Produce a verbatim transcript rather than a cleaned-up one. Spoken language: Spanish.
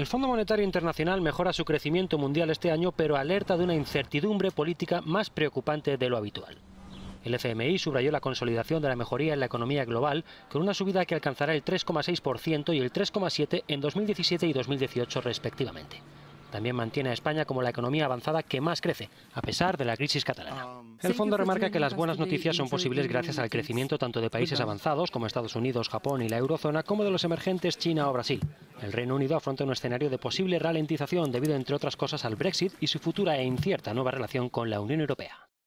El Fondo Monetario Internacional mejora su crecimiento mundial este año, pero alerta de una incertidumbre política más preocupante de lo habitual. El F M I subrayó la consolidación de la mejoría en la economía global, con una subida que alcanzará el tres coma seis por ciento y el tres coma siete por ciento en dos mil diecisiete y dos mil dieciocho respectivamente. También mantiene a España como la economía avanzada que más crece, a pesar de la crisis catalana. El fondo remarca que las buenas noticias son posibles gracias al crecimiento tanto de países avanzados como Estados Unidos, Japón y la eurozona, como de los emergentes China o Brasil. El Reino Unido afronta un escenario de posible ralentización debido, entre otras cosas, al Brexit y su futura e incierta nueva relación con la Unión Europea.